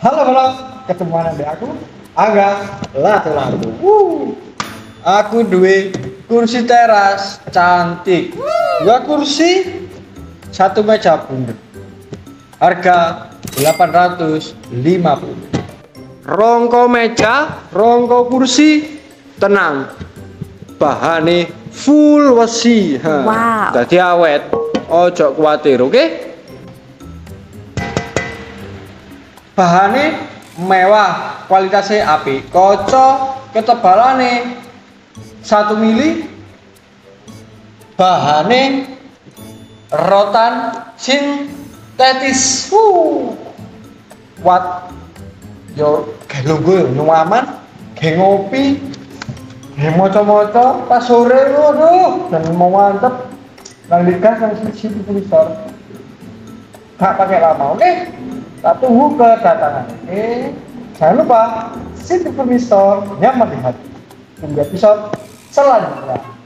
Halo malam, ketemu anak dari aku Angga Latu-Latu. Aku duwe kursi teras cantik. Dua kursi, satu meja bundar. Harga 850. Rongko meja, rongko kursi, tenang. Bahane full wesi. Wow. Dadi awet. Ojo kuwatir, oke? Bahane mewah, kualitasnya apik. Kocok, ketebalane 1 mili. Bahane rotan sintetis. Kuat. Yo gelo gue nyaman, ge ngopi, ge moco-moco pas sore ngono, dan mau mantep nang dikas nang City Furnistore. Gak pakai lama, oke? Tak tunggu kedatangan. Jangan lupa City Furnistore nyaman di hati. Tunggu episode selanjutnya.